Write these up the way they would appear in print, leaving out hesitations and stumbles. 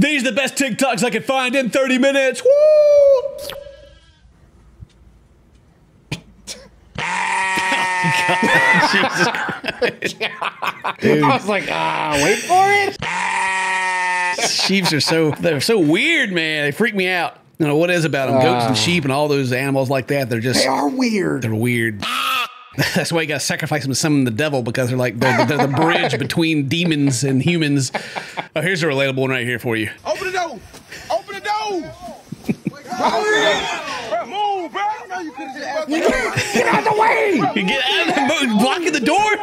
These are the best TikToks I could find in 30 minutes. Woo! Jesus Christ. Dude. I was like, wait for it. Sheeps are so weird, man. They freak me out. You know what is about them? Goats and sheep and all those animals like that. They're just—they are weird. They're weird. That's why you gotta sacrifice them to summon the devil, because they're like they're the bridge between demons and humans. Oh, here's a relatable one right here for you. Open the door! Open the door! Move, bro! Get out of the way! You get out of the boat, blocking the door.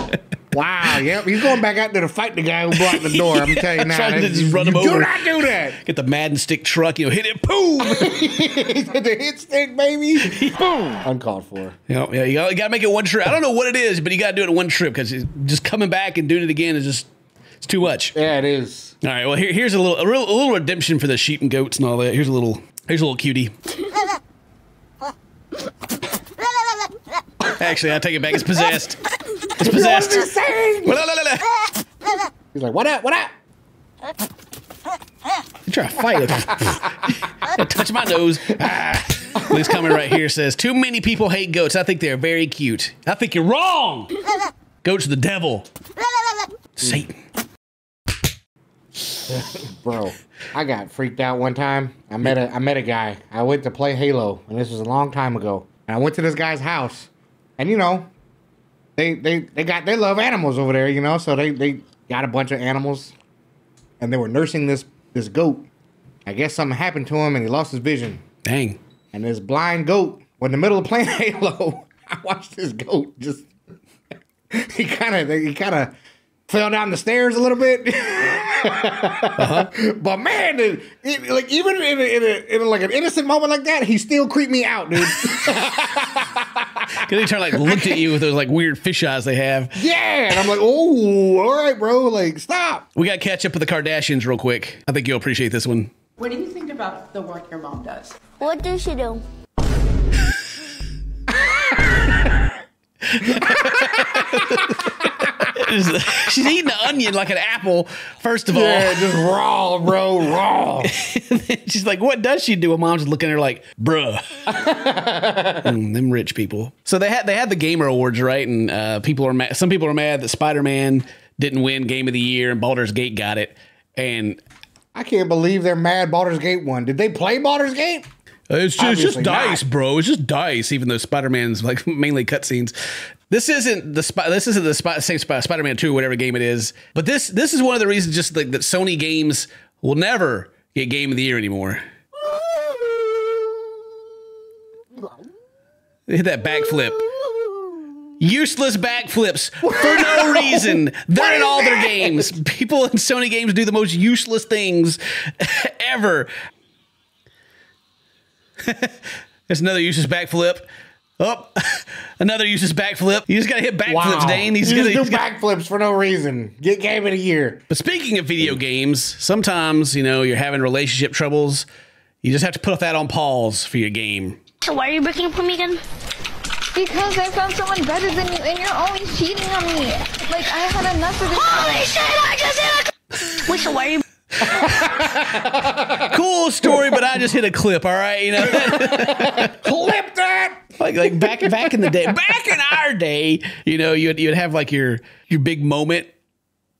Oh. Wow, yep, he's going back out there to fight the guy who blocked the door. I'm telling you now. Trying to just run him over. Do not do that. Get the Madden stick truck, you know, hit it, boom. The hit stick, baby. Boom. Uncalled for. Yeah, you got to make it one trip. I don't know what it is, but you got to do it in one trip, because just coming back and doing it again is just, it's too much. Yeah, it is. All right, well, here's a little redemption for the sheep and goats and all that. Here's a little cutie. Actually, I take it back. It's possessed. It's possessed. He's like, what up? What up? You try to fight it. Touch my nose. This comment right here says, too many people hate goats. I think they're very cute. I think you're wrong. Goats are the devil. Satan. Bro, I got freaked out one time. I met a guy. I went to play Halo, and this was a long time ago. And I went to this guy's house, and you know, they love animals over there, you know, so they got a bunch of animals, and they were nursing this goat. I guess something happened to him, and he lost his vision. Dang. And this blind goat, well, in the middle of playing Halo, I watched this goat just, he kind of fell down the stairs a little bit. Uh-huh. But man, dude, like even in like an innocent moment like that, he still creeped me out, dude. Because they try like looked at you with those like weird fish eyes they have. Yeah, and I'm like, oh, all right, bro, like stop. We got to catch up with the Kardashians real quick. I think you'll appreciate this one. What do you think about the work your mom does? What does she do? She's eating an onion like an apple, first of all. Yeah, just raw, bro, raw. She's like, what does she do? And mom's looking at her like, bruh. Them rich people. So they had the Gamer Awards, right? And some people are mad that Spider-Man didn't win Game of the Year and Baldur's Gate got it. And I can't believe they're mad Baldur's Gate won. Did they play Baldur's Gate? It's just dice, bro. It's just dice, even though Spider-Man's like mainly cutscenes. This isn't the Spider-Man 2, whatever game it is. But this is one of the reasons just like that Sony games will never get Game of the Year anymore. They hit that backflip. Useless backflips for no reason. They're in all their games. People in Sony games do the most useless things ever. There's another useless backflip. Oh, another useless backflip. You just gotta hit backflips, wow. Dane. He's just backflips for no reason. Get Game of the Year. But speaking of video games, sometimes, you know, you're having relationship troubles. You just have to put that on pause for your game. So why are you breaking up with me again? Because I found someone better than you, and you're always cheating on me. Like, I had enough of this. Holy shit, I just hit a... Wait, so why are you... Cool story, but I just hit a clip. All right, you know, clip that. Like back in the day, back in our day, you know, you'd have like your big moment,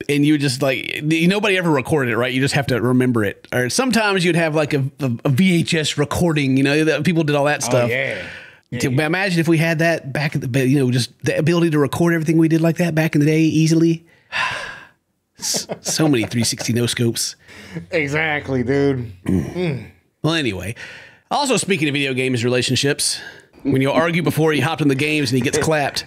and you just like nobody ever recorded it, right? You just have to remember it. Or sometimes you'd have like a VHS recording, you know, that people did all that stuff. Oh, yeah. Yeah. Imagine if we had that back at the, you know, just the ability to record everything we did like that back in the day easily. So many 360 no scopes. Exactly, dude. Well, anyway, also speaking of video games, relationships, when you argue before he hopped in the games and he gets clapped.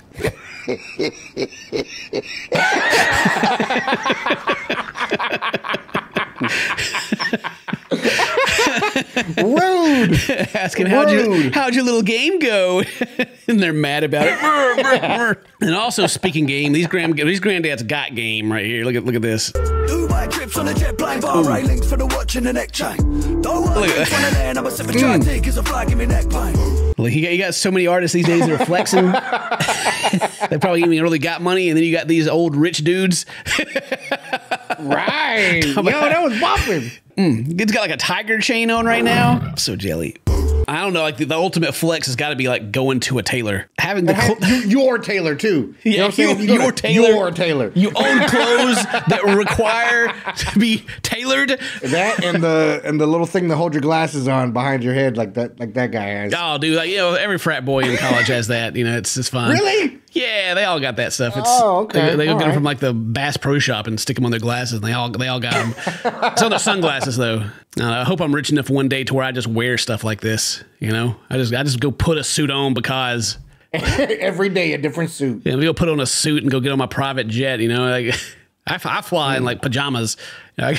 Rude. Ask him, how'd your little game go? And they're mad about it. And also, speaking game, these granddads got game right here. Look at this. Ooh, my trips on a jet blind bar, right? Links for the watch and the neck chain. Don't worry, I'm a flag in my neck pine. Well, you got so many artists these days that are flexing. They probably even really got money, and then you got these old rich dudes. Right. Yo, that was bopping. It's got like a tiger chain on right now. So jelly. I don't know. Like the ultimate flex has got to be like going to a tailor, having your tailor too. Yeah, you know what I'm saying? Your tailor. You own clothes that require to be tailored. That and the little thing that holds your glasses on behind your head, like that guy has. Oh, dude, like every frat boy in college has that. You know, it's just fun. Really? Yeah, they all got that stuff. It's, oh, okay. They all get them from like the Bass Pro Shop and stick them on their glasses. And they all got them. It's on their sunglasses though. I hope I'm rich enough one day to where I just wear stuff like this. You know, I just go put a suit on because every day a different suit. Yeah, we go put on a suit and go get on my private jet. You know, like I fly in like pajamas. I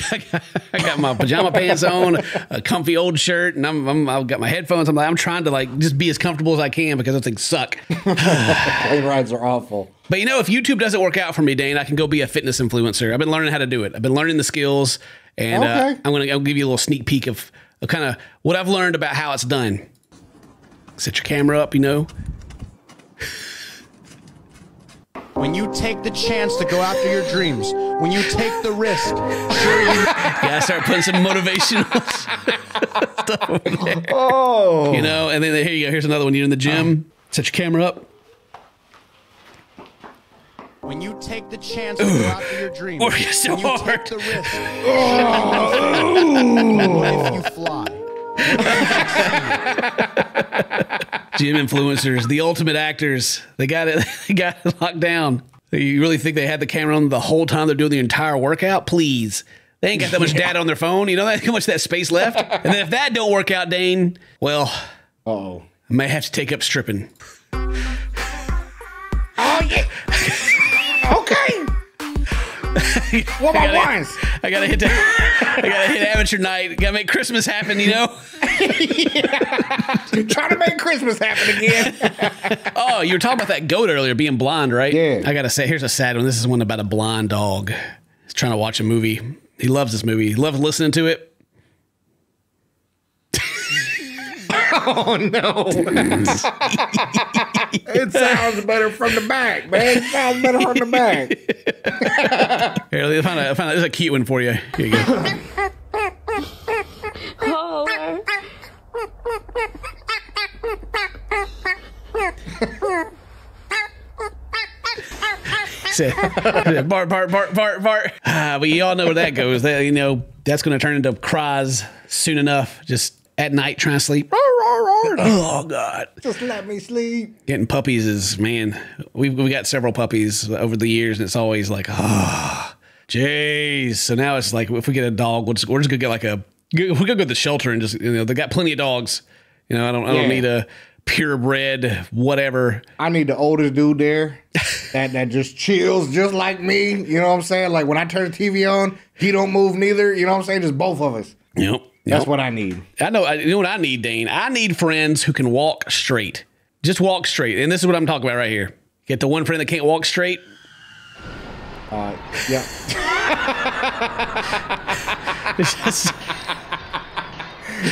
got my pajama pants on, a comfy old shirt, and I've got my headphones. I'm trying to like just be as comfortable as I can because those things suck. Plane rides are awful. But you know, if YouTube doesn't work out for me, Dane, I can go be a fitness influencer. I've been learning how to do it. I've been learning the skills, and I'll give you a little sneak peek of kind of what I've learned about how it's done. Set your camera up, you know. When you take the chance to go after your dreams, when you take the risk, sure you gotta start putting some motivational stuff over there. Oh. You know, and then here you go. Here's another one. You're in the gym. Set your camera up. When you take the chance to go after your dreams, when you take the risk, what if you fly? Gym influencers, the ultimate actors, they got it locked down. You really think they had the camera on the whole time they're doing the entire workout? Please. They ain't got that much data on their phone. You know how much that space left? And then if that don't work out, Dane, well, I may have to take up stripping. Oh, yeah. Okay. What about wines? I gotta hit amateur night. Gotta make Christmas happen, you know? Trying to make Christmas happen again. Oh, you were talking about that goat earlier, being blind, right? Yeah. I gotta say, here's a sad one. This is one about a blind dog. He's trying to watch a movie. He loves this movie. He loves listening to it. Oh, no. It sounds better from the back, man. It sounds better from the back. Here, I found out. There's a cute one for you. Here you go. Oh. Bart. But you all know where that goes. That, you know, that's going to turn into cries soon enough. Just at night trying to sleep. Oh, God. Just let me sleep. Getting puppies is, man, we've got several puppies over the years, and it's always like, oh, jeez. So now it's like, if we get a dog, we're just going to get like we're going to go to the shelter and just, you know, they got plenty of dogs. You know, I don't need a purebred whatever. I need the oldest dude there that just chills just like me. You know what I'm saying? Like when I turn the TV on, he don't move neither. You know what I'm saying? Just both of us. Yep. That's what I need. You know what I need, Dane? I need friends who can walk straight. Just walk straight. And this is what I'm talking about right here. Get the one friend that can't walk straight. Yeah.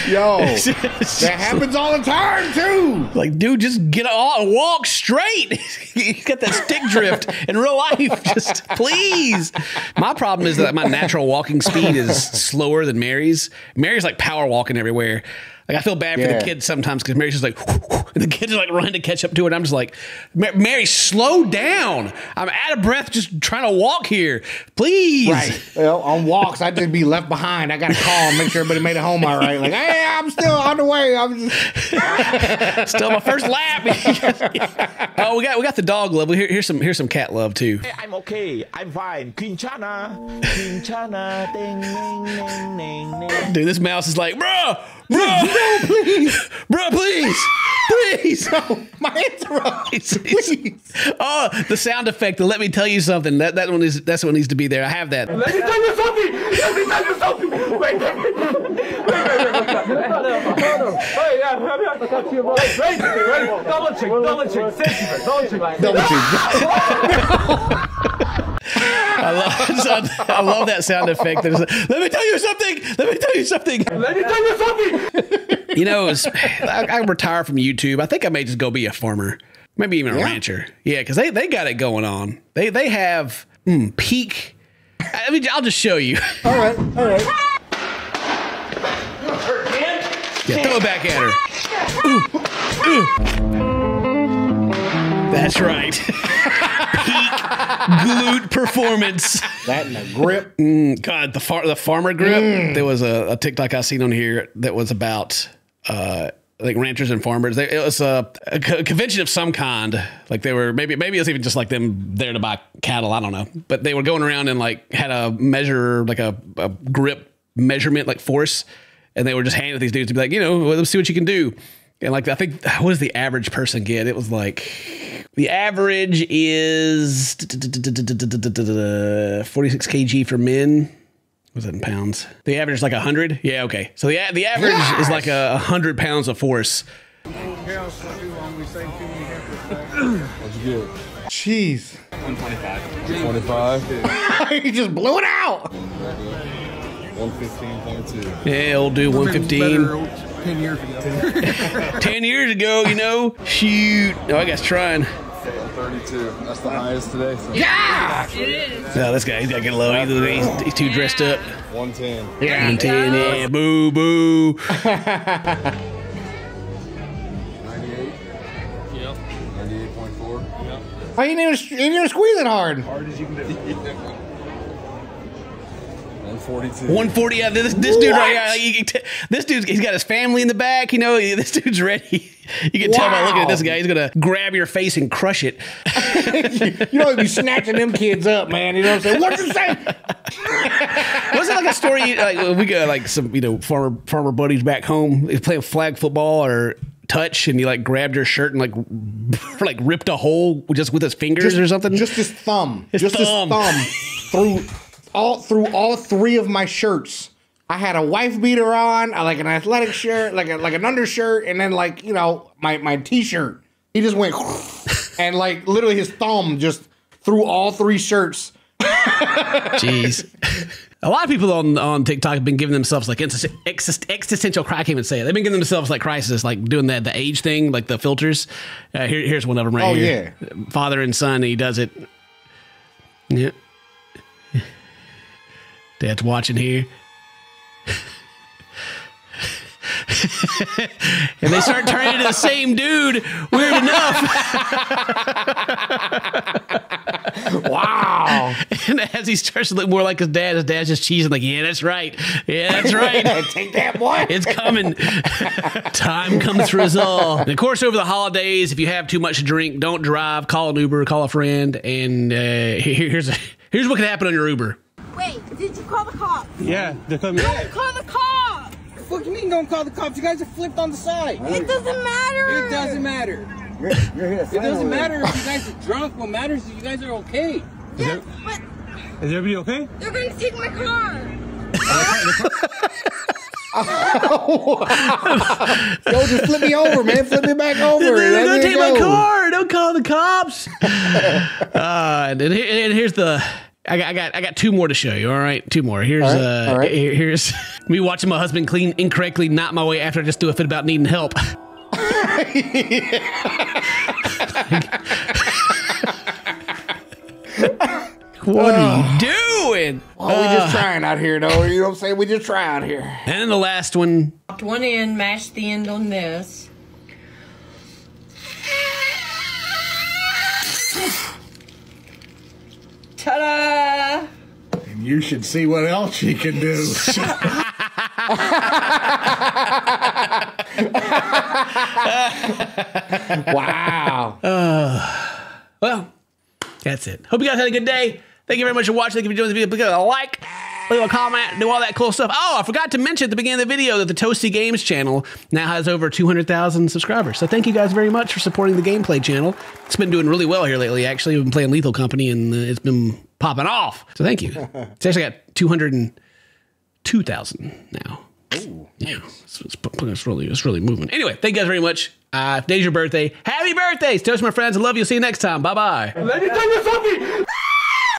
Yo, that happens all the time, too. Like, dude, just get on, walk straight. You got that stick drift in real life. Just please. My problem is that my natural walking speed is slower than Mary's. Mary's like power walking everywhere. Like, I feel bad for the kids sometimes because Mary's just like, and the kids are like running to catch up to her. And I'm just like, Mary, slow down. I'm out of breath just trying to walk here. Please. Right. Well, on walks, I just be left behind. I got to call and make sure everybody made it home all right. Like, hey, I'm still on the way. I'm just still my first lap. Oh, we got the dog love. Here's some cat love, too. Hey, I'm okay. I'm fine. Quinchana. Ding, ding, ding, ding. Dude, this mouse is like, bro. Bro, no, please. Bro, please. Please. No, my hands are up. Please. Oh, the sound effect. Let me tell you something. That's what needs to be there. I have that. Let me tell you something. Let me tell you something. Wait. Double check. I love that sound effect. Let me tell you something. Let me tell you something. Let me tell you something. You know, I retire from YouTube. I think I may just go be a farmer, maybe even a rancher. Yeah, because they got it going on. They have peak. I mean, I'll just show you. All right, all right. Yeah, throw it back at her. Ooh. That's right. Peak glute performance. That and the grip. God, the farmer grip. There was a TikTok I seen on here that was about like ranchers and farmers. It was a convention of some kind. Like they were maybe it was even just like them there to buy cattle. I don't know, but they were going around and like had a measure, like a grip measurement, like force, and they were just handing these dudes to be like, you know, let's see what you can do. And like, I think, what does the average person get? It was like, the average is 46 kg for men. Was that in pounds? The average is like 100. Yeah, okay. So the average is like 100 pounds of force. What'd you get? Jeez. 125. 125? He just blew it out. 115.2. Yeah, old dude, 115. 10 years ago. 10 years ago, you know? Shoot. Oh, I guess trying. 32. That's the highest today. So. Yeah! It is. No, this guy, he's got to get low. He's too dressed up. 110. Yeah. 110, yeah. Boo, boo. 98. Yep. 98.4. Yep. Oh, you didn't even squeeze it hard. Hard as you can do. 142. 140. Yeah, this dude right here. Like, this dude's got his family in the back. You know, this dude's ready. You can tell by looking at this guy. He's gonna grab your face and crush it. You know, he'd be snatching them kids up, man. You know what I'm saying? What's it say? Was it like a story? Like we got like some, you know, farmer buddies back home. They playing flag football or touch, and he like grabbed your shirt and like ripped a hole just with his fingers or something. Just his thumb. His thumb through. Through all three of my shirts. I had a wife beater on, like an athletic shirt, like an undershirt, and then like, you know, my t-shirt. He just went and like literally his thumb just through all three shirts. Jeez. A lot of people on TikTok have been giving themselves like existential crisis. I can't even say it. They've been giving themselves like crisis, like doing that, the age thing, like the filters. Here's one of them right here. Oh, yeah. Father and son, and he does it. Yeah. Dad's watching here. And they start turning into the same dude. Weird enough. Wow. And as he starts to look more like his dad's just cheesing like, yeah, that's right. Yeah, that's right. Take that, boy. It's coming. Time comes for us all. And of course, over the holidays, if you have too much to drink, don't drive. Call an Uber. Call a friend. And here's what can happen on your Uber. Wait, did you call the cops? Yeah, they're coming. Don't call the cops! The fuck you mean don't call the cops? You guys are flipped on the side. It doesn't matter. It doesn't matter. You're here. It doesn't matter if you guys are drunk. What matters is you guys are okay. Yes, but... Is everybody okay? They're going to take my car. Yo, just flip me over, man. Flip me back over. Don't take my car. Don't call the cops. And here's the... I got two more to show you. All right, two more. Here's here's me watching my husband clean incorrectly, not my way after I just threw a fit about needing help. What are you doing? Well, we just trying out here, though. You know what I'm saying? We just try out here. And then the last one. Locked one end, mashed the end on this. Ta-da! And you should see what else she can do. Wow. Well, that's it. Hope you guys had a good day. Thank you very much for watching. Thank you for joining the video. Please give it a like, leave a comment, do all that cool stuff. Oh, I forgot to mention at the beginning of the video that the Toasty Games channel now has over 200,000 subscribers. So thank you guys very much for supporting the gameplay channel. It's been doing really well here lately, actually. We've been playing Lethal Company, and it's been popping off. So thank you. It's actually got 202,000 now. Ooh, yeah, nice. it's really moving. Anyway, thank you guys very much. Today's your birthday. Happy birthdays. Toast, my friends. I love you. See you next time. Bye-bye. Let me tell you something.